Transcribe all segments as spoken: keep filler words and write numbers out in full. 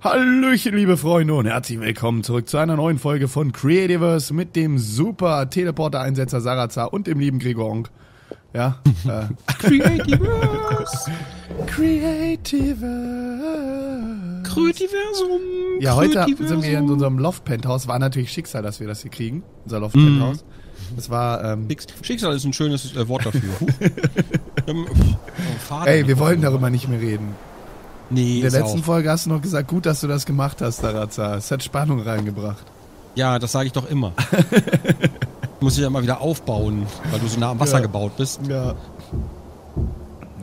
Hallöchen, liebe Freunde, und herzlich willkommen zurück zu einer neuen Folge von Creativerse mit dem super Teleporter-Einsetzer Sarazar und dem lieben Gregor Onk. Ja? äh. Creativerse! Creativerse! Creativersum! Ja, heute sind wir in unserem Loft-Penthouse. War natürlich Schicksal, dass wir das hier kriegen. Unser Loft-Penthouse. Mm. Das war. Ähm, Schicksal ist ein schönes äh, Wort dafür. ähm, oh, Ey, wir wollen darüber nicht mehr reden. Nee, in der letzten auch. Folge hast du noch gesagt, gut, dass du das gemacht hast, Sarazar. Es hat Spannung reingebracht. Ja, das sage ich doch immer. Muss ich ja mal wieder aufbauen, weil du so nah am Wasser ja. gebaut bist. Ja.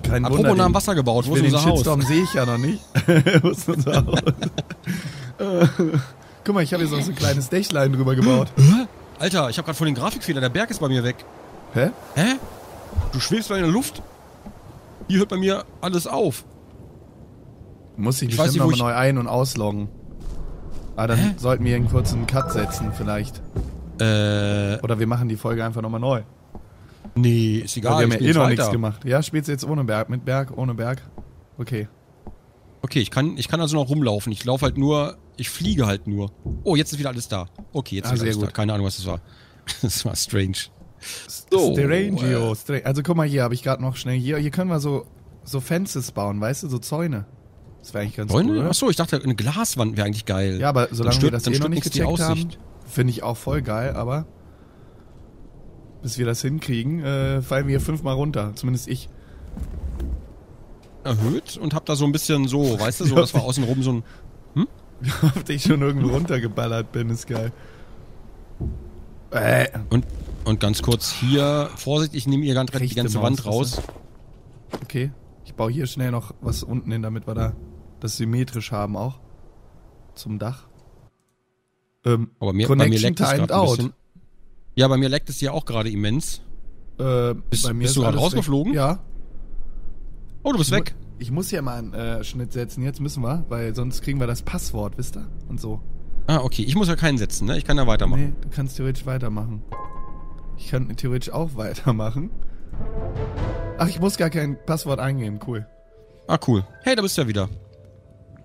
Kein Apropos Wunder, nah am Wasser gebaut, wo ist unser Haus? Den Shitstorm sehe ich ja noch nicht. Wo ist unser Haus? Guck mal, ich habe jetzt noch so ein kleines Dächlein drüber gebaut. Alter, ich habe gerade von den Grafikfehler, der Berg ist bei mir weg. Hä? Hä? Du schwebst bei in der Luft. Hier hört bei mir alles auf. Muss ich bestimmt nochmal neu ein- und ausloggen. Ah, dann Hä? sollten wir einen kurzen Cut setzen vielleicht. Äh... Oder wir machen die Folge einfach nochmal neu. Nee, ist egal. Wir haben ja eh noch nichts gemacht. Ja, spielst du jetzt ohne Berg, mit Berg, ohne Berg. Okay. Okay, ich kann, ich kann also noch rumlaufen. Ich laufe halt nur, ich fliege halt nur. Oh, jetzt ist wieder alles da. Okay, jetzt ah, ist wieder alles gut. da. Keine Ahnung, was das war. Das war strange. So. Strangio. Strange. Also guck mal, hier habe ich gerade noch schnell... Hier, hier können wir so, so Fences bauen, weißt du? So Zäune. Das wäre eigentlich ganz cool. Achso, ich dachte, eine Glaswand wäre eigentlich geil. Ja, aber solange wir das eh noch nicht gecheckt haben, finde ich auch voll geil, aber bis wir das hinkriegen, äh, fallen wir fünfmal runter. Zumindest ich. Erhöht und hab da so ein bisschen so, weißt du, so, das war außenrum so ein... Hm? Wie oft ich schon irgendwo runtergeballert bin, ist geil. Äh. Und, und ganz kurz hier, Vorsicht, ich nehme ihr ganz die ganze Wand raus. Okay, ich baue hier schnell noch was unten hin, damit wir da... das symmetrisch haben auch. Zum Dach. Ähm, aber mir, bei mir leckt es gerade ein bisschen. Ja, bei mir leckt es ja auch gerade immens. Äh, bist bei mir bist du gerade rausgeflogen? Weg. Ja. Oh, du bist ich weg. Ich muss hier mal einen äh, Schnitt setzen. Jetzt müssen wir, weil sonst kriegen wir das Passwort, wisst ihr? Und so. Ah, okay. Ich muss ja keinen setzen, ne? Ich kann ja weitermachen. Nee, du kannst theoretisch weitermachen. Ich kann theoretisch auch weitermachen. Ach, ich muss gar kein Passwort eingeben. Cool. Ah, cool. Hey, da bist du ja wieder.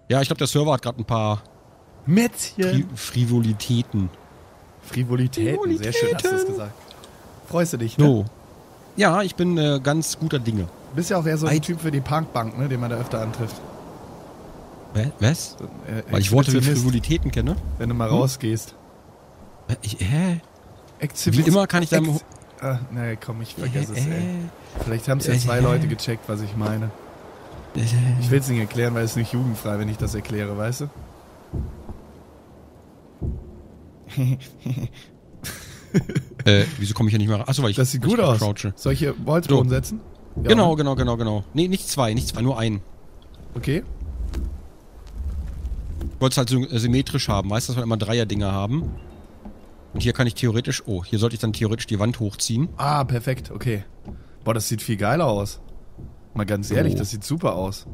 Ja, ich glaube, der Server hat gerade ein paar Mätzchen. Fri Frivolitäten. Frivolitäten. Frivolitäten, sehr schön hast du es gesagt. Freust du dich, ne? So. Ja, ich bin äh, ganz guter Dinge. Du bist ja auch eher so ein I Typ für die Parkbank, ne, den man da öfter antrifft. Was? Äh, Weil ich Worte wie Frivolitäten kenne. Wenn du mal hm? rausgehst. Ich, hä? Exhibition. Wie immer kann ich da... Ah, nee, komm, ich vergesse äh, es, ey. Äh, Vielleicht haben es ja äh, zwei Leute gecheckt, was ich meine. Ich will es nicht erklären, weil es nicht jugendfrei, wenn ich das erkläre, weißt du? äh, wieso komme ich ja nicht mehr raus? Achso, weil ich das sieht gut aus. Crouche. Soll ich hier Holzboden so. setzen? Ja, genau, genau, genau, genau. Nee, nicht zwei, nicht zwei, nur einen. Okay. Ich wollte es halt so symmetrisch haben, weißt du, dass wir immer Dreier-Dinger haben. Und hier kann ich theoretisch, oh, hier sollte ich dann theoretisch die Wand hochziehen. Ah, perfekt, okay. Boah, das sieht viel geiler aus. Mal ganz ehrlich, oh. das sieht super aus.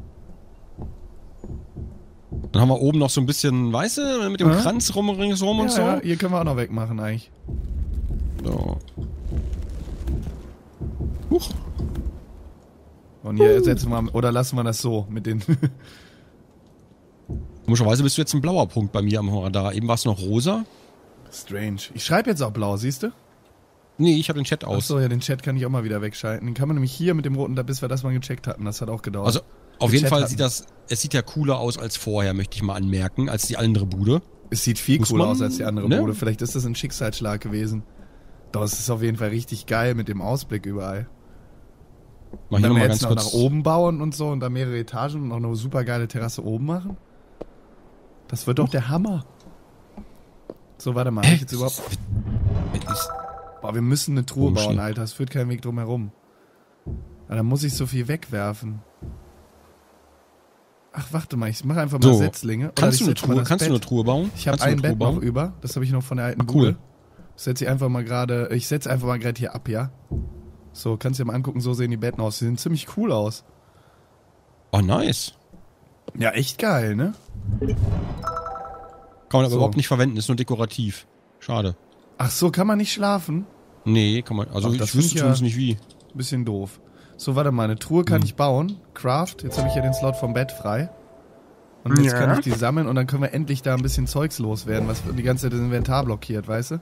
Dann haben wir oben noch so ein bisschen, weißt du, mit dem äh? Kranz rum, ringsrum ja, und so. Ja, hier können wir auch noch wegmachen eigentlich. So. Huch. Und hier uh. setzen wir, oder lassen wir das so mit den... Komischerweise bist du jetzt ein blauer Punkt bei mir am Radar. Eben war es noch rosa. Strange. Ich schreibe jetzt auch blau, siehst du? Nee, ich habe den Chat aus. Achso, ja, den Chat kann ich auch mal wieder wegschalten. Den kann man nämlich hier mit dem roten, bis wir das mal gecheckt hatten. Das hat auch gedauert. Also, auf jeden Fall sieht das, es sieht ja cooler aus als vorher, möchte ich mal anmerken, als die andere Bude. Es sieht viel cooler aus als die andere Bude. Vielleicht ist das ein Schicksalsschlag gewesen. Doch, es ist auf jeden Fall richtig geil mit dem Ausblick überall. Mach hier nochmal ganz kurz. Nach oben bauen und so und da mehrere Etagen und noch eine super geile Terrasse oben machen. Das wird doch der Hammer. So, warte mal. Ich jetzt überhaupt... Boah, wir müssen eine Truhe bauen, Alter. Es führt kein Weg drum herum. Da muss ich so viel wegwerfen. Ach, warte mal. Ich mache einfach mal so. Setzlinge. Oder kannst du eine Truhe, kannst du eine Truhe bauen? Ich habe ein Bett noch über. Das habe ich noch von der alten Bude. Cool. Das setze ich einfach mal gerade... Ich setze einfach mal gerade hier ab, ja? So, kannst du dir mal angucken. So sehen die Betten aus. Die sehen ziemlich cool aus. Oh, nice. Ja, echt geil, ne? Kann man aber so. überhaupt nicht verwenden. Ist nur dekorativ. Schade. Ach so, kann man nicht schlafen? Nee, kann man. Also, Ach, das ich wüsste zumindest ja nicht wie. Bisschen doof. So, warte mal, eine Truhe kann hm. ich bauen. Craft, jetzt habe ich ja den Slot vom Bett frei. Und jetzt ja. kann ich die sammeln und dann können wir endlich da ein bisschen Zeugs loswerden, was die ganze Zeit das Inventar blockiert, weißt du?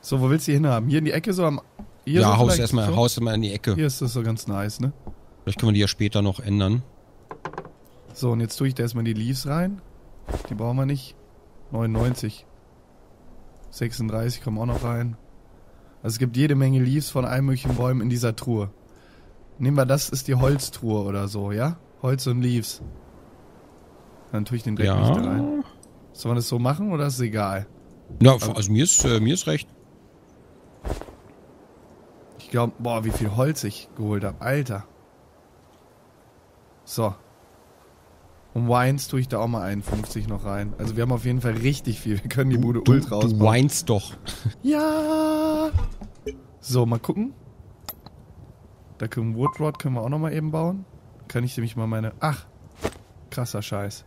So, wo willst du die hinhaben? Hier in die Ecke so am... Hier ja, so Haus erstmal so? Haus immer in die Ecke. Hier ist das so ganz nice, ne? Vielleicht können wir die ja später noch ändern. So, und jetzt tue ich da erstmal die Leaves rein. Die brauchen wir nicht. neunundneunzig. sechsunddreißig kommen auch noch rein. Also es gibt jede Menge Leaves von allen möglichen Bäumen in dieser Truhe. Nehmen wir das, ist die Holztruhe oder so, ja? Holz und Leaves. Dann tue ich den Dreck ja. nicht da rein. Soll man das so machen oder ist es egal? Ja, also, also mir ist, äh, mir ist recht. Ich glaube, boah, wie viel Holz ich geholt habe. Alter. So. Und Wines tue ich da auch mal einundfünfzig noch rein. Also wir haben auf jeden Fall richtig viel. Wir können die Bude du, ultra rausbauen. Du Wines doch. Ja. So, mal gucken. Da können Woodrod können wir auch noch mal eben bauen. Kann ich nämlich mal meine... Ach, krasser Scheiß.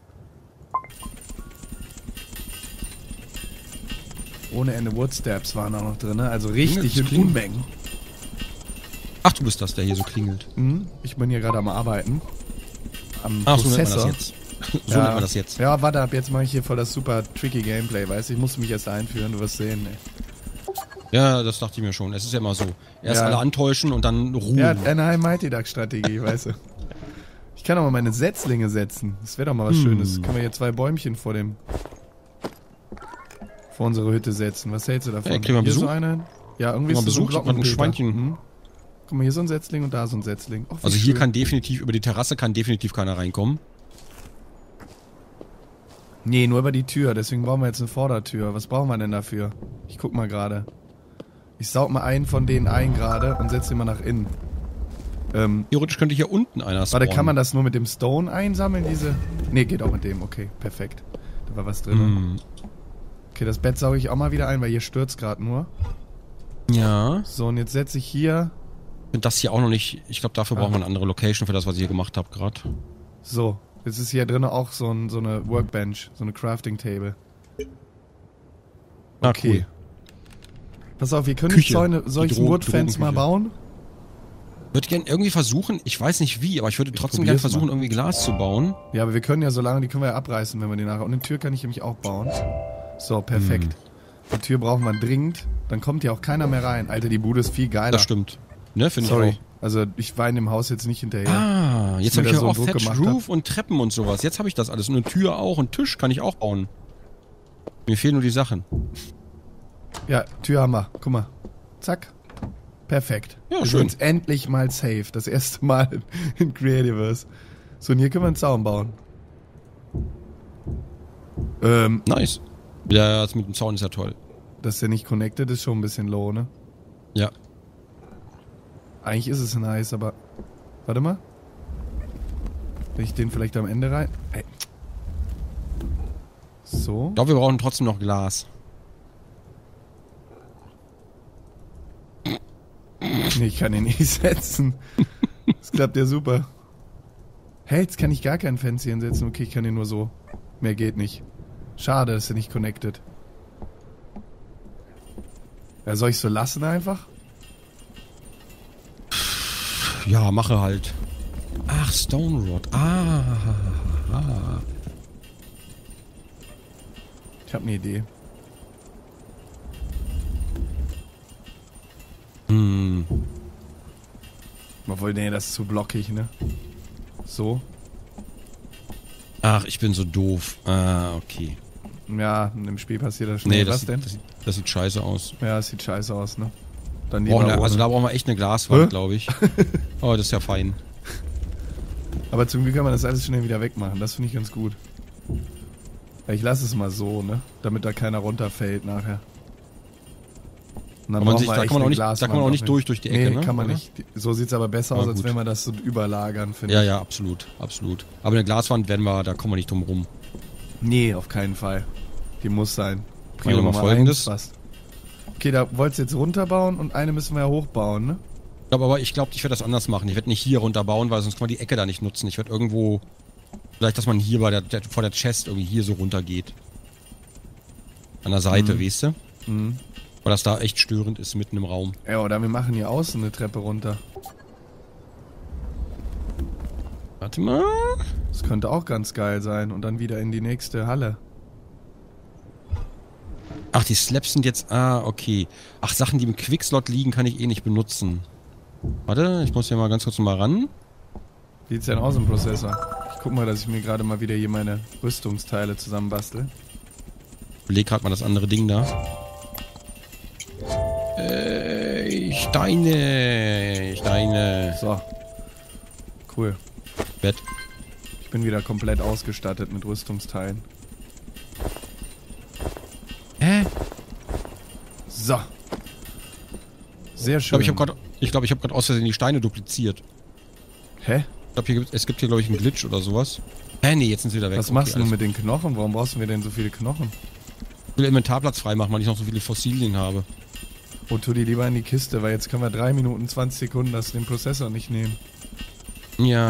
Ohne Ende Woodsteps waren da noch drin, ne? Also richtig in Unmengen. Ach, du bist das, der hier so klingelt. Mhm. Ich bin hier gerade am Arbeiten. Am Ach, Prozessor. so nennt man das jetzt. so ja. nennt man das jetzt. Ja, warte ab, jetzt mache ich hier voll das super tricky Gameplay, weißt du? Ich muss mich erst einführen, du wirst sehen, ey. Ja, das dachte ich mir schon. Es ist ja immer so. Erst ja. alle antäuschen und dann ruhen. Ja, eine Mighty Duck Strategie, weißt du. Ich kann doch mal meine Setzlinge setzen. Das wäre doch mal was hm. Schönes. Können wir hier zwei Bäumchen vor dem... vor unsere Hütte setzen. Was hältst du davon? Ja, kriegen wir Besuch? So einen? Ja, irgendwie ist so ein, ein Schweinchen. Hm? Guck mal, hier so ein Setzling und da so ein Setzling. Oh, also hier schön. kann definitiv, über die Terrasse kann definitiv keiner reinkommen. Nee, nur über die Tür. Deswegen brauchen wir jetzt eine Vordertür. Was brauchen wir denn dafür? Ich guck mal gerade. Ich saug mal einen von denen ein gerade und setze den mal nach innen. Ähm, Theoretisch könnte hier unten einer spawnen. Warte, kann man das nur mit dem Stone einsammeln, diese? Nee, geht auch mit dem. Okay, perfekt. Da war was drin. Mm. Okay, das Bett sauge ich auch mal wieder ein, weil hier stürzt gerade nur. Ja. So, und jetzt setze ich hier... Und das hier auch noch nicht... Ich glaube, dafür ah. brauchen wir eine andere Location für das, was ich hier gemacht habe gerade. So, jetzt ist hier drin auch so, ein, so eine Workbench, so eine Crafting-Table. Okay. Ah, cool. Pass auf, wir können Küche, so eine, solche Wood-Fans mal bauen. Ich würde gerne irgendwie versuchen, ich weiß nicht wie, aber ich würde trotzdem gerne versuchen, mal. irgendwie Glas zu bauen. Ja, aber wir können ja so lange, die können wir ja abreißen, wenn wir die nachher... Und eine Tür kann ich nämlich auch bauen. So, perfekt. Hm. Die Tür brauchen wir dringend. Dann kommt ja auch keiner mehr rein. Alter, die Bude ist viel geiler. Das stimmt. Ne, finde ich auch. Also ich war in dem Haus jetzt nicht hinterher. Ah, jetzt habe ich ja auch Thatched Roof und Treppen und sowas. Jetzt habe ich das alles. Und eine Tür auch und Tisch kann ich auch bauen. Mir fehlen nur die Sachen. Ja, Tür haben wir. Guck mal. Zack. Perfekt. Ja, schön. Jetzt endlich mal safe. Das erste Mal in Creativerse. So, und hier können wir einen Zaun bauen. Ähm. Nice. Ja, das mit dem Zaun ist ja toll. Dass der nicht connected ist, schon ein bisschen low, ne? Ja. Eigentlich ist es nice, aber... Warte mal. Wenn ich den vielleicht am Ende rein... Ey. So. Ich glaube, wir brauchen trotzdem noch Glas. Nee, ich kann den nicht setzen. Das klappt ja super. Hey, jetzt kann ich gar kein Fancy hinsetzen. Okay, ich kann den nur so. Mehr geht nicht. Schade, dass er nicht connected. Ja, soll ich so lassen einfach? Ja, mache halt. Ach, Stone Rod. Ah, ah. Ich habe eine Idee. Hm. Obwohl, nee, das ist zu blockig, ne? So. Ach, ich bin so doof. Ah, okay. Ja, im Spiel passiert das schon. Nee, das, das, sieht, das, sieht, das sieht scheiße aus. Ja, das sieht scheiße aus, ne? Dann oh, ne, also da brauchen wir echt eine Glaswand, glaube ich. Oh, das ist ja fein. Aber zum Glück kann man das alles schnell wieder wegmachen. Das finde ich ganz gut. Ich lasse es mal so, ne? Damit da keiner runterfällt nachher. Und dann man sich, da kann man auch nicht, da kann man auch nicht durch, durch die Ecke, nee, ne? kann man Oder? nicht. So sieht es aber besser aber aus, als gut. wenn wir das so überlagern, finde ja, ich. Ja, ja, absolut, absolut. Aber eine Glaswand werden wir, da kommen wir nicht drum rum. Nee, auf keinen Fall. Die muss sein. Prima, mal Folgendes. Eins, okay, da wolltest du jetzt runterbauen und eine müssen wir ja hochbauen, ne? Ich glaube aber, ich glaube, ich werde das anders machen. Ich werde nicht hier runterbauen, weil sonst kann man die Ecke da nicht nutzen. Ich werde irgendwo, vielleicht, dass man hier bei der, der, vor der Chest irgendwie hier so runter geht. An der Seite, mhm. weißt du? Mhm. Weil das da echt störend ist, mitten im Raum. Ja, oder wir machen hier außen eine Treppe runter. Warte mal. Das könnte auch ganz geil sein. Und dann wieder in die nächste Halle. Ach, die Slabs sind jetzt... Ah, okay. Ach, Sachen, die im Quickslot liegen, kann ich eh nicht benutzen. Warte, ich muss hier mal ganz kurz mal ran. Wie sieht's denn aus im Prozessor? Ich guck mal, dass ich mir gerade mal wieder hier meine Rüstungsteile zusammenbastel. Ich leg grad mal das andere Ding da. Äh, Steine! Steine! So. Cool. Bett. Ich bin wieder komplett ausgestattet mit Rüstungsteilen. Hä? So. Sehr schön. Ich glaube, ich habe gerade aus Versehen die Steine dupliziert. Hä? Ich glaube, es gibt hier, glaube ich, einen Glitch oder sowas. Hä, nee, jetzt sind sie wieder weg. Was okay, machst du denn mit den Knochen? Warum brauchst du mir denn so viele Knochen? Ich will Inventarplatz freimachen, weil ich noch so viele Fossilien habe. Oh, tu die lieber in die Kiste, weil jetzt können wir drei Minuten zwanzig Sekunden das den Prozessor nicht nehmen. Ja.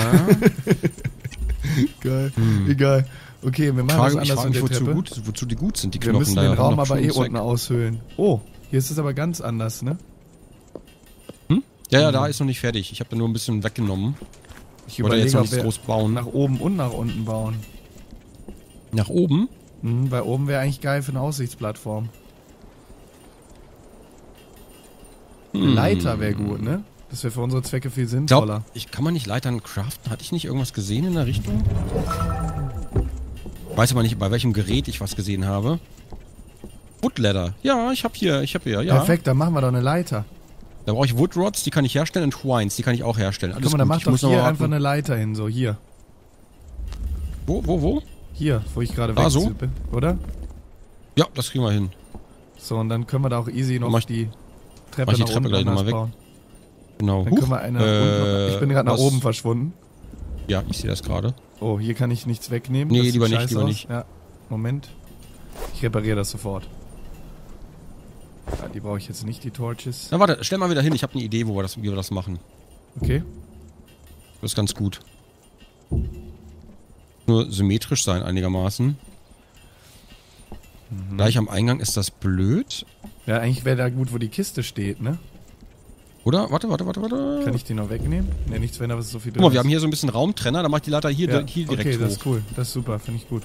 Geil, hm. egal. Okay, wir machen frage, das anders in der wozu Treppe. Gut, wozu die gut sind, die Knochen. Wir müssen da den Raum aber eh unten aushöhlen. Oh, hier ist es aber ganz anders, ne? Hm? Ja, ja, hm. da ist noch nicht fertig. Ich habe da nur ein bisschen weggenommen. Ich überlege, jetzt noch nichts groß bauen. Nach oben und nach unten bauen. Nach oben? Mhm, weil oben wäre eigentlich geil für eine Aussichtsplattform. Hm. Leiter wäre gut, ne? Das wäre für unsere Zwecke viel sinnvoller. Ich, glaub, ich kann man nicht Leitern craften. Hatte ich nicht irgendwas gesehen in der Richtung? Weiß aber nicht, bei welchem Gerät ich was gesehen habe. Woodladder. Ja, ich habe hier, ich habe hier, ja. Perfekt, dann machen wir doch eine Leiter. Da brauche ich Woodrods, die kann ich herstellen, und Twines, die kann ich auch herstellen. Alles Guck mal, dann mach doch hier einfach eine Leiter hin, so, hier. Wo, wo, wo? Hier, wo ich gerade ah, so? bin, oder? Ja, das kriegen wir hin. So, und dann können wir da auch easy noch mach, die Treppe, mach ich die Treppe gleich nochmal weg. Bauen. Genau. Dann Huch, können wir eine äh, ich bin gerade nach oben verschwunden. Ja, ich sehe das gerade. Oh, hier kann ich nichts wegnehmen. Nee, das lieber nicht, lieber aus. nicht. Ja, Moment. Ich repariere das sofort. Ja, die brauche ich jetzt nicht, die Torches. Na warte, stell mal wieder hin. Ich habe eine Idee, wo wir, das, wie wir das machen. Okay. Das ist ganz gut. Nur symmetrisch sein einigermaßen. Mhm. Gleich am Eingang ist das blöd. Ja, eigentlich wäre da gut, wo die Kiste steht, ne? Oder? Warte, warte, warte, warte. Kann ich die noch wegnehmen? Ne, nichts, wenn da was so viel drin ist. Guck mal, wir haben hier so ein bisschen Raumtrenner, dann mach ich die Leiter hier, ja. hier direkt okay, hoch. Okay, das ist cool. Das ist super, finde ich gut.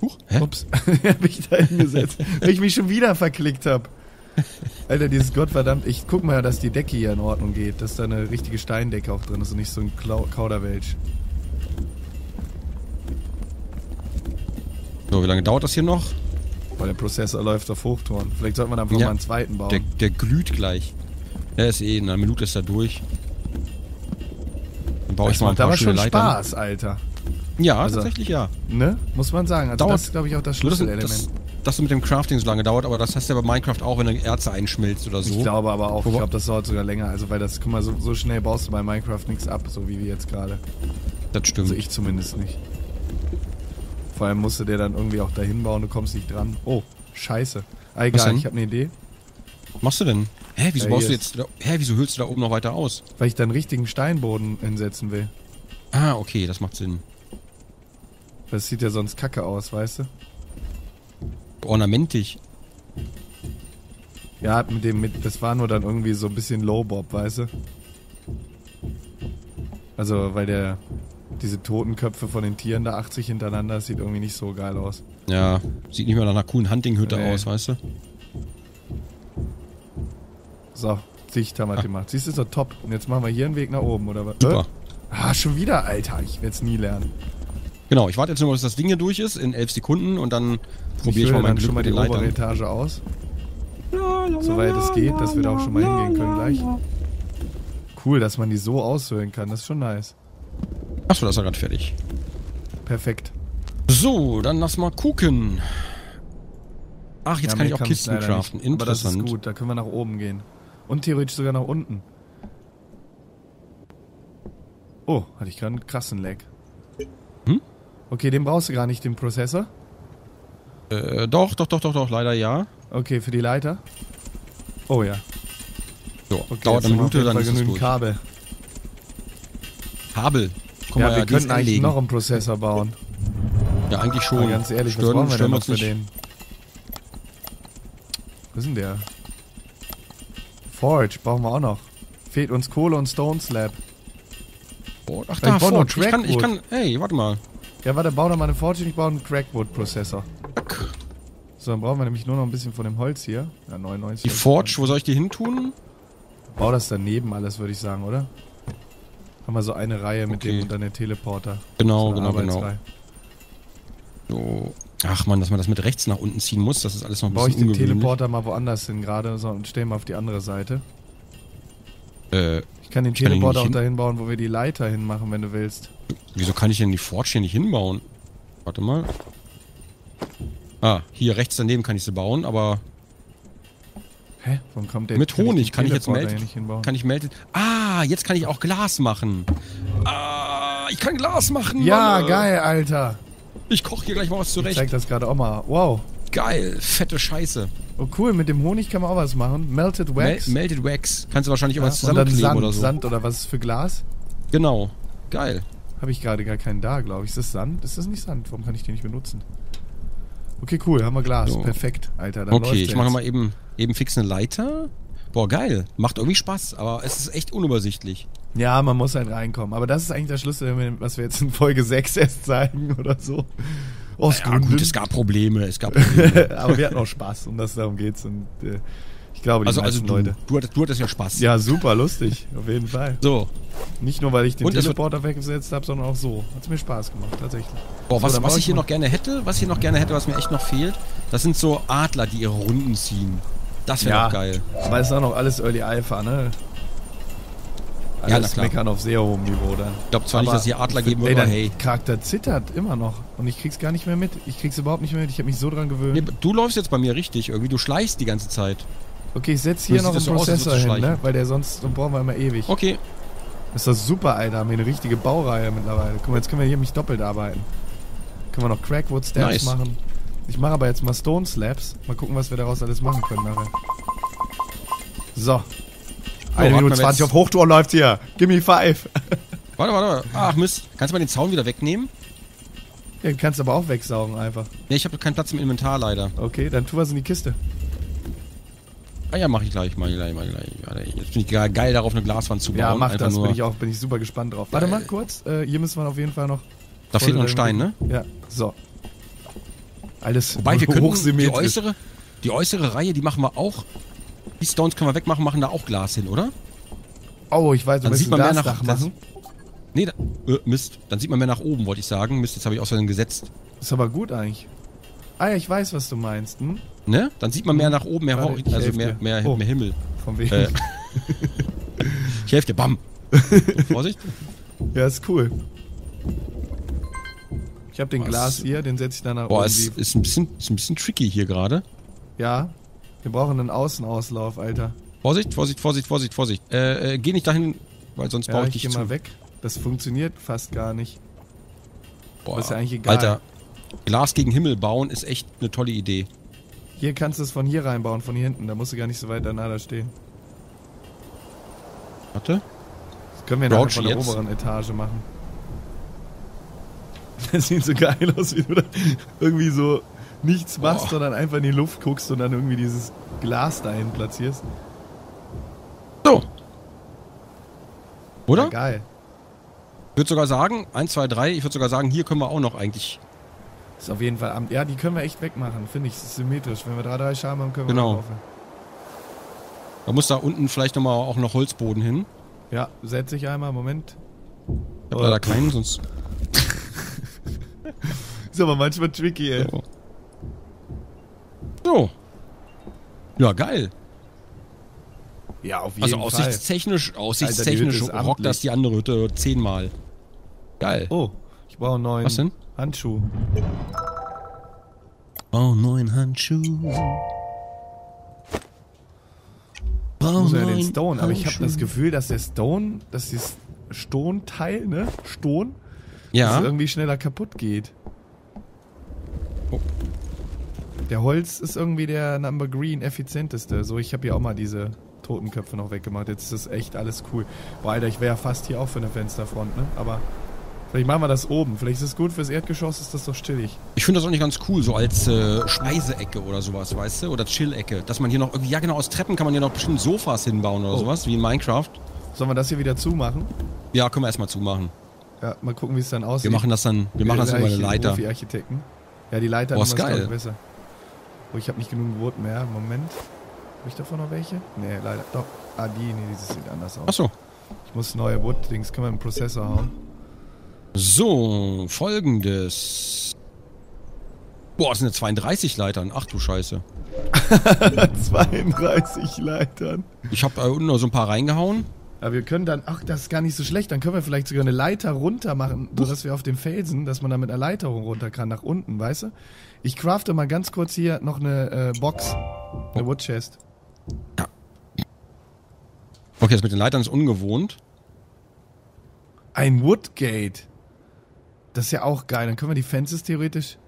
Huch, hä? Ups, hab ich da hingesetzt, weil ich mich schon wieder verklickt habe. Alter, dieses Gottverdammt. Ich guck mal, dass die Decke hier in Ordnung geht, dass da eine richtige Steindecke auch drin ist und nicht so ein Klau Kauderwelsch. So, wie lange dauert das hier noch? Weil der Prozessor läuft auf Hochtouren. Vielleicht sollten wir dann einfach ja, mal einen zweiten bauen. Der, der glüht gleich. Der ist eh, in einer Minute ist er durch. Dann baue das ich mal ein paar schöne Leitern. Das macht aber schon Spaß, Alter. Ja, also, tatsächlich ja. Ne? Muss man sagen. Also dauert, das ist, glaube ich, auch das Schlüsselelement. Dass das so mit dem Crafting so lange dauert, aber das hast du ja bei Minecraft auch, wenn du Erze einschmilzt oder so. Ich glaube aber auch. Ich glaube, das dauert sogar länger. Also, weil das, guck mal, so, so schnell baust du bei Minecraft nichts ab, so wie wir jetzt gerade. Das stimmt. Also, ich zumindest nicht. Vor allem musst du dir dann irgendwie auch dahin bauen, du kommst nicht dran. Oh, scheiße. Ah, egal, ich habe eine Idee. Was machst du denn? Hä, wieso ja, baust du jetzt da, hä, wieso hüllst du da oben noch weiter aus? Weil ich da einen richtigen Steinboden hinsetzen will. Ah, okay, das macht Sinn. Das sieht ja sonst kacke aus, weißt du? Ornamentig. Ja, mit dem mit das war nur dann irgendwie so ein bisschen Low-Bob, weißt du? Also, weil der diese Totenköpfe von den Tieren da achtzig hintereinander, das sieht irgendwie nicht so geil aus. Ja, sieht nicht mehr nach einer coolen Hunting-Hütte nee. aus, weißt du? So, Sicht haben wir ah. gemacht. Siehst du, ist doch top. Und jetzt machen wir hier einen Weg nach oben, oder was? Super. Ah, schon wieder, Alter. Ich werde es nie lernen. Genau, ich warte jetzt nur, bis das Ding hier durch ist, in elf Sekunden, und dann probiere ich mal mein Glück schon mal die obere Etage aus. Ja, ja, Soweit ja, es geht, ja, dass wir ja, da auch schon mal ja, hingehen können ja, gleich. Ja. Cool, dass man die so aushöhlen kann, das ist schon nice. Achso, das ist ja gerade fertig. Perfekt. So, dann lass mal gucken. Ach, jetzt ja, kann ich auch Kisten craften. Interessant. Aber das ist gut, da können wir nach oben gehen. Und theoretisch sogar nach unten. Oh, hatte ich gerade einen krassen Lag. Hm? Okay, den brauchst du gar nicht, den Prozessor. Äh, doch, doch, doch, doch, doch, leider ja. Okay, für die Leiter. Oh ja. So, okay, dauert eine Minute, dann ist es durch. Kabel. Kabel? Komm, ja, wir ja, könnten eigentlich anlegen. noch einen Prozessor bauen. Ja, eigentlich schon. Aber ganz ehrlich, Stören, was brauchen wir denn noch für den? Wo ist denn der? Forge brauchen wir auch noch. Fehlt uns Kohle und Stone Slab. Ach, da, ich baue Fort. Noch ich kann, ich kann, ey, warte mal. Ja, warte, bau doch mal eine Forge und ich baue einen Crackwood-Prozessor. So, dann brauchen wir nämlich nur noch ein bisschen von dem Holz hier. Ja, neunundneunzig. Die Forge, wo soll ich die hin tun? Bau das daneben alles, würde ich sagen, oder? Haben wir so eine Reihe mit okay. dem und dann der Teleporter. Genau, so genau, genau. So. Ach man, dass man das mit rechts nach unten ziehen muss, das ist alles noch ein bisschen ungewöhnlich. Baue ich den Teleporter mal woanders hin gerade so, und stellen wir auf die andere Seite. Äh, ich kann den ich Teleporter kann auch dahin bauen, wo wir die Leiter hinmachen, wenn du willst. Wieso kann ich denn die Forge hier nicht hinbauen? Warte mal. Ah, hier rechts daneben kann ich sie bauen, aber... Hä? Warum kommt der? Mit Honig kann ich, kann ich jetzt melden. Kann ich melden? Ah, jetzt kann ich auch Glas machen. Ah, ich kann Glas machen. Ja, Mann. Geil, Alter. Ich koche hier gleich mal was zurecht. Ich zeig das gerade auch mal. Wow. Geil, fette Scheiße. Oh cool, mit dem Honig kann man auch was machen. Melted Wax. Mel Melted Wax. Kannst du wahrscheinlich auch ja, was zusammenkleben Sand, oder so. Sand oder was für Glas? Genau. Geil. Habe ich gerade gar keinen da, glaube ich. Ist das Sand? Ist das nicht Sand? Warum kann ich den nicht benutzen? Okay, cool, haben wir Glas. So. Perfekt, Alter. Dann okay, ich mache jetzt mal eben, eben fix eine Leiter. Boah, geil. Macht irgendwie Spaß, aber es ist echt unübersichtlich. Ja, man muss halt reinkommen. Aber das ist eigentlich der Schlüssel, was wir jetzt in Folge sechs erst zeigen oder so. Oh, ja, gut, es gab Probleme, es gab Probleme. Aber wir hatten auch Spaß, um das darum geht's. Und äh, ich glaube, die also, meisten also du, Leute. Du hattest, du hattest ja Spaß. Ja, super lustig, auf jeden Fall. So. Nicht nur, weil ich den und Teleporter weggesetzt habe, sondern auch so. Hat es mir Spaß gemacht, tatsächlich. Boah, was, so, was ich hier noch gerne hätte, was ich noch gerne hätte, was mir echt noch fehlt, das sind so Adler, die ihre Runden ziehen. Das wäre ja auch geil. Aber es ist auch noch alles Early Alpha, ne? Alles ja, na klar. Meckern auf sehr hohem Niveau dann. Ich glaube zwar aber nicht, dass hier Adler geben, aber hey. Der Charakter zittert immer noch und ich krieg's gar nicht mehr mit. Ich krieg's überhaupt nicht mehr mit. Ich habe mich so dran gewöhnt. Nee, du läufst jetzt bei mir richtig. Irgendwie, du schleichst die ganze Zeit. Okay, ich setze hier noch einen Prozessor hin, ne? Weil der sonst, dann brauchen wir immer ewig. Okay. Das ist doch super, Alter. Haben wir eine richtige Baureihe mittlerweile. Guck mal, jetzt können wir hier nämlich doppelt arbeiten. Können wir noch Crackwood Slabs nice. machen. Ich mache aber jetzt mal Stone Slabs. Mal gucken, was wir daraus alles machen können nachher. So. Oh, eine Minute zwanzig auf Hochtour läuft hier. Gimme five. Warte, warte, warte. Ach Mist. Kannst du mal den Zaun wieder wegnehmen? Ja, den kannst du aber auch wegsaugen einfach. Ne, ich habe keinen Platz im Inventar leider. Okay, dann tu was in die Kiste. Ah ja, mach ich gleich, mach ich gleich, mach ich gleich. Jetzt bin ich geil darauf, eine Glaswand zu bauen. Ja, mach einfach das, nur. Bin ich auch, bin ich super gespannt drauf. Warte mal kurz, äh, hier müssen wir auf jeden Fall noch... Da fehlt noch ein Stein, ne? Ja, so. Alles Wobei, wir können die äußere, die äußere Reihe, die machen wir auch... Die Stones können wir wegmachen, machen da auch Glas hin, oder? Oh, ich weiß, du willst ein Glasdach machen? Nee, da, äh, Mist. Dann sieht man mehr nach oben, wollte ich sagen. Mist, jetzt habe ich außerdem gesetzt. Ist aber gut eigentlich. Ah ja, ich weiß, was du meinst. Hm? Ne? Dann sieht man mehr nach oben, mehr Horizont, also mehr, mehr, oh. mehr Himmel. Von wegen. Äh. Ich helfe dir, bam. So, Vorsicht. Ja, ist cool. Ich habe den was? Glas hier, den setze ich dann nach Boah, oben. Boah, es ist ein, bisschen, ist ein bisschen tricky hier gerade. Ja. Wir brauchen einen Außenauslauf, Alter. Vorsicht, Vorsicht, Vorsicht, Vorsicht, Vorsicht. Äh, äh, geh nicht dahin, weil sonst ja, baue ich, ich dich zu. Ja, ich geh mal weg. Das funktioniert fast gar nicht. Boah, das ist ja eigentlich egal. Alter, Glas gegen Himmel bauen ist echt eine tolle Idee. Hier kannst du es von hier reinbauen, von hier hinten. Da musst du gar nicht so weit danach stehen. Warte. Das können wir nachher von der jetzt. oberen Etage machen. Das sieht so geil aus, wie du da irgendwie so... nichts machst, oh. sondern einfach in die Luft guckst und dann irgendwie dieses Glas dahin platzierst. So. Oder? Ja, geil. Ich würde sogar sagen, eins, zwei, drei, ich würde sogar sagen, hier können wir auch noch eigentlich... Ist auf jeden Fall Amt. Ja, die können wir echt wegmachen, finde ich. Das ist symmetrisch. Wenn wir da drei Schalen haben, können wir genau. laufen. Da muss da unten vielleicht nochmal auch noch Holzboden hin. Ja, setz dich einmal. Moment. Ich habe leider keinen, sonst... Ist aber manchmal tricky, ey. So. So. Ja, geil. Ja, auf jeden also, Fall. Also aussichtstechnisch, aussichtstechnisch rockt das die andere Hütte zehnmal. Geil. Oh, ich brauche einen neuen Was denn? Handschuh. Brauche einen neuen Handschuh. Brauche einen neuen ja den Stone, Handschuh. Aber ich habe das Gefühl, dass der Stone, dass dieses Stonteil, ne? Ston, ja. dass es irgendwie schneller kaputt geht. Oh. Der Holz ist irgendwie der Number Green effizienteste. So, ich habe hier auch mal diese Totenköpfe noch weggemacht. Jetzt ist das echt alles cool. Boah, Alter, ich wäre ja fast hier auch für eine Fensterfront, ne? Aber vielleicht machen wir das oben. Vielleicht ist es gut fürs Erdgeschoss, ist das doch stillig. Ich finde das auch nicht ganz cool, so als äh, Speiseecke oder sowas, weißt du? Oder Chill-Ecke. Dass man hier noch irgendwie, ja genau, aus Treppen kann man hier noch bestimmt Sofas hinbauen oder oh. sowas, wie in Minecraft. Sollen wir das hier wieder zumachen? Ja, können wir erstmal zumachen. Ja, mal gucken, wie es dann aussieht. Wir machen das dann, wir, wir machen das über eine Leiter. Profi-Architekten. Ja, die Leiter oh, ist geil. Besser. Oh, ich habe nicht genug Brot mehr. Moment. Habe ich davon noch welche? Nee, leider. Doch. Ah, die, nee, dieses sieht anders aus. Achso. Ich muss neue Brot-Dings. Können wir in den Prozessor hauen? So, folgendes. Boah, es sind ja zweiunddreißig Leitern. Ach du Scheiße. zweiunddreißig Leitern. Ich habe da unten noch so ein paar reingehauen. Aber wir können dann, ach, das ist gar nicht so schlecht, dann können wir vielleicht sogar eine Leiter runter machen, sodass wir auf dem Felsen, dass man da mit einer Leiter runter kann, nach unten, weißt du? Ich crafte mal ganz kurz hier noch eine äh, Box, eine Wood Chest. Ja. Okay, das mit den Leitern ist ungewohnt. Ein Woodgate. Das ist ja auch geil, dann können wir die Fences theoretisch...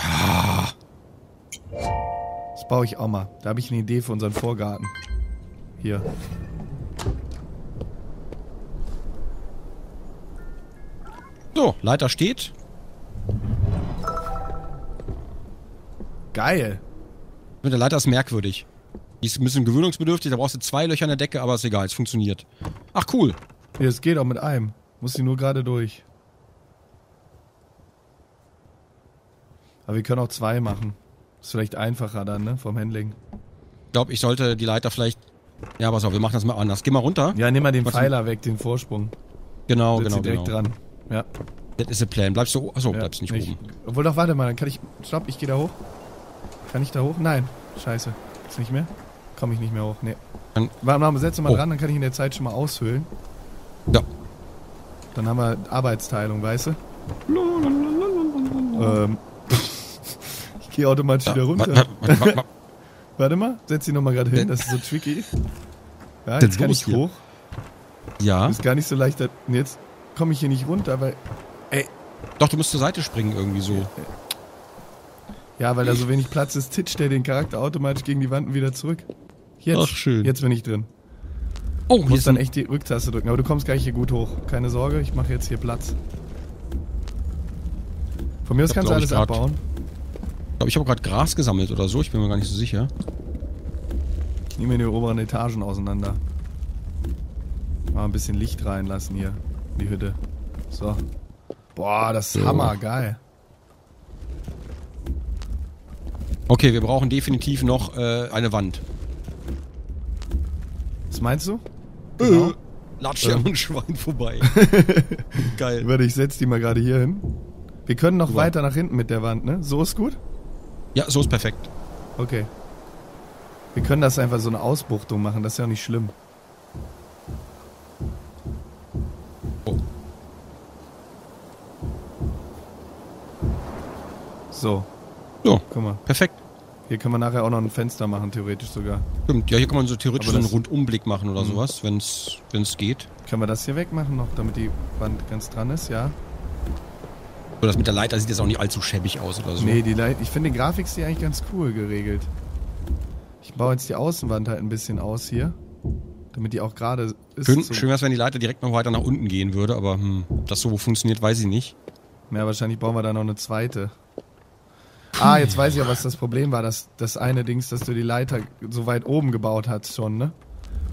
Ah. Das baue ich auch mal, da habe ich eine Idee für unseren Vorgarten. Hier. So, Leiter steht. Geil. Mit der Leiter ist merkwürdig. Die ist ein bisschen gewöhnungsbedürftig, da brauchst du zwei Löcher in der Decke, aber ist egal, es funktioniert. Ach, cool. Ja, es geht auch mit einem. Muss die nur gerade durch. Aber wir können auch zwei machen. Ist vielleicht einfacher dann, ne? Vom Handling. Ich glaube, ich sollte die Leiter vielleicht... Ja, pass auf, wir machen das mal anders. Geh mal runter. Ja, nimm mal den Pfeiler weg, den Vorsprung. Genau, genau, genau. Direkt dran. Ja. Das ist der Plan. Bleibst du... Achso, ja, bleibst nicht ich, oben. Obwohl, doch, warte mal, dann kann ich... Stopp, ich gehe da hoch. Kann ich da hoch? Nein. Scheiße. Ist nicht mehr? Komme ich nicht mehr hoch. Nee. Dann, warte mal, setz mal oh. dran, dann kann ich in der Zeit schon mal aushöhlen. Ja. Dann haben wir Arbeitsteilung, weißt du? Ähm... ich gehe automatisch ja, wieder runter. Warte mal, setz dich nochmal gerade hin, das ist so tricky. Ja, jetzt kann ich hoch. Ja. Ist gar nicht so leicht. Jetzt komme ich hier nicht runter, weil... Ey. Doch, du musst zur Seite springen irgendwie so. Ja, weil da so wenig Platz ist, titscht der den Charakter automatisch gegen die Wand und wieder zurück. Jetzt. Ach, schön. Jetzt bin ich drin. Oh, du musst dann echt die Rücktaste drücken, aber du kommst gleich hier gut hoch. Keine Sorge, ich mache jetzt hier Platz. Von mir aus kannst du alles abbauen. Ich glaube, ich habe gerade Gras gesammelt oder so. Ich bin mir gar nicht so sicher. Ich nehme die oberen Etagen auseinander. Mal ein bisschen Licht reinlassen hier. In die Hütte. So. Boah, das ist hammergeil. Okay, wir brauchen definitiv noch äh, eine Wand. Was meinst du? Genau. Äh, Latsch ja äh. ein Schwein vorbei. Geil. Warte, ich setze die mal gerade hier hin. Wir können noch Super. weiter nach hinten mit der Wand, ne? So ist gut? Ja, so ist perfekt. Okay. Wir können das einfach so eine Ausbuchtung machen, das ist ja auch nicht schlimm. Oh. So. So, guck mal. Perfekt. Hier können wir nachher auch noch ein Fenster machen, theoretisch sogar. Stimmt, ja, hier kann man so theoretisch so einen Rundumblick machen oder sowas, wenn es geht. Können wir das hier wegmachen noch, damit die Wand ganz dran ist, ja? Das mit der Leiter sieht jetzt auch nicht allzu schäbig aus oder so. Nee, die Leiter, ich finde den Grafikstil eigentlich ganz cool geregelt. Ich baue jetzt die Außenwand halt ein bisschen aus hier, damit die auch gerade ist. Schön, so. Schön wäre es, wenn die Leiter direkt noch weiter nach unten gehen würde, aber hm, ob das so funktioniert, weiß ich nicht. Ja, wahrscheinlich bauen wir da noch eine zweite. Ah, jetzt weiß ich ja, was das Problem war, dass das eine Dings, dass du die Leiter so weit oben gebaut hast schon, ne?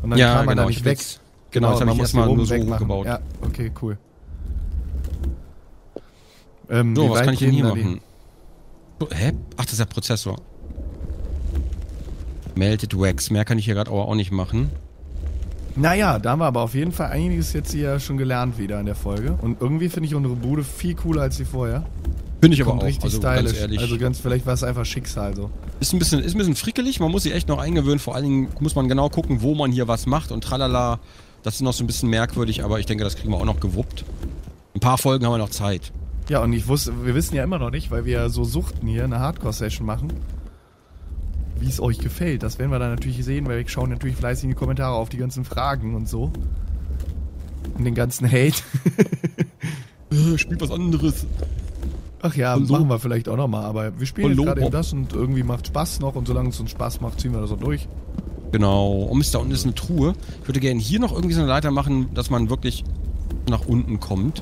Und dann ja, kam man genau, da nicht weg. Jetzt, genau, genau, jetzt habe ich erstmal nur so hochgebaut. Ja, okay, cool. Ähm, so, was kann ich denn hier machen? Die? Hä? Ach, das ist der Prozessor. Melted Wax. Mehr kann ich hier gerade auch nicht machen. Naja, da haben wir aber auf jeden Fall einiges jetzt hier schon gelernt wieder in der Folge. Und irgendwie finde ich unsere Bude viel cooler als die vorher. Finde ich aber auch. Richtig also, stylisch. Ganz ehrlich. Also ganz, vielleicht war es einfach Schicksal so. Ist ein bisschen, ist ein bisschen frickelig. Man muss sich echt noch eingewöhnen. Vor allen Dingen muss man genau gucken, wo man hier was macht. Und tralala, das ist noch so ein bisschen merkwürdig. Aber ich denke, das kriegen wir auch noch gewuppt. Ein paar Folgen haben wir noch Zeit. Ja, und ich wusste, wir wissen ja immer noch nicht, weil wir so suchten hier, eine Hardcore-Session machen, wie es euch gefällt. Das werden wir dann natürlich sehen, weil wir schauen natürlich fleißig in die Kommentare auf die ganzen Fragen und so. Und den ganzen Hate. Spielt was anderes. Ach ja, so. Machen wir vielleicht auch nochmal, aber wir spielen gerade eben das und irgendwie macht Spaß noch und solange es uns Spaß macht, ziehen wir das auch durch. Genau. Und Mist, da unten ist eine Truhe. Ich würde gerne hier noch irgendwie so eine Leiter machen, dass man wirklich nach unten kommt.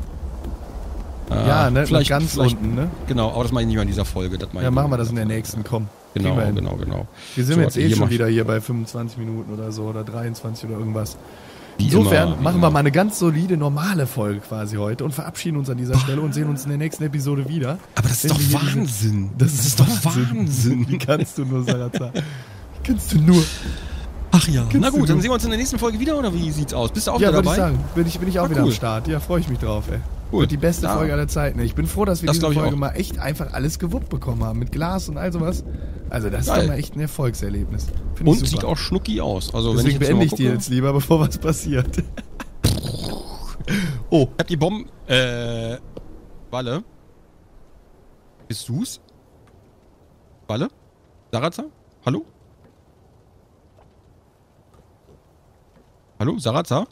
Ja, ne? Vielleicht ganz vielleicht, unten, ne? Genau, aber das mache ich nicht mehr in dieser Folge. Das ja, machen wir das in der nächsten, komm. Genau, genau, genau. Wir sind so, jetzt eh schon wieder hier bei fünfundzwanzig Minuten oder so, oder dreiundzwanzig oder irgendwas. Wie Insofern immer, wie machen immer. wir mal eine ganz solide, normale Folge quasi heute und verabschieden uns an dieser Boah. Stelle und sehen uns in der nächsten Episode wieder. Aber das ist doch Wahnsinn. Das, das ist, ist doch Wahnsinn. Wahnsinn. Wie kannst du nur, Sarazar? Wie kannst du nur? Ach ja. Kannst Na gut, dann sehen wir uns in der nächsten Folge wieder, oder wie sieht's aus? Bist du auch ja, wieder dabei? Ja, würde ich sagen. Bin ich, bin ich auch Na, wieder cool. am Start. Ja, freue ich mich drauf, ey. Gut. Die beste ja. Folge aller Zeiten. Ich bin froh, dass wir das diese Folge auch. mal echt einfach alles gewuppt bekommen haben. Mit Glas und all sowas. Also das Geil. ist doch mal echt ein Erfolgserlebnis. Find und ich super. Sieht auch schnucki aus. Also, Deswegen wenn ich beende ich gucke. die jetzt lieber, bevor was passiert. Oh. Ich hab die Bomben... Äh... Walle? Bist du's? Walle? Sarazar? Hallo? Hallo? Sarazar?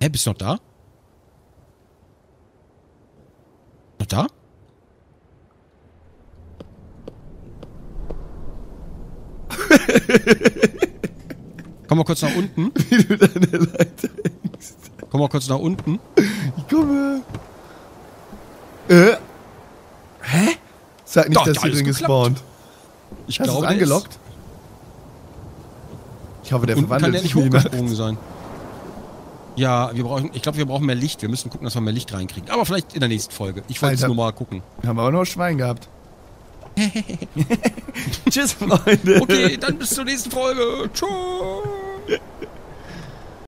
Hä, bist du noch da? Noch da? Komm mal kurz nach unten. Wie du deine Leiter hängst. Komm mal kurz nach unten. Ich komme. Äh. Hä? Sag nicht, Doch, dass hier drin gespawnt. Ich Hast glaube, angelockt. Ich hoffe, der verwandelt sich nicht hochgesprungen sein. Ja, wir brauchen, ich glaube, wir brauchen mehr Licht. Wir müssen gucken, dass wir mehr Licht reinkriegen. Aber vielleicht in der nächsten Folge. Ich wollte es nur mal gucken. Haben wir aber noch Schwein gehabt. Tschüss, Freunde. Okay, dann bis zur nächsten Folge. Tschüss.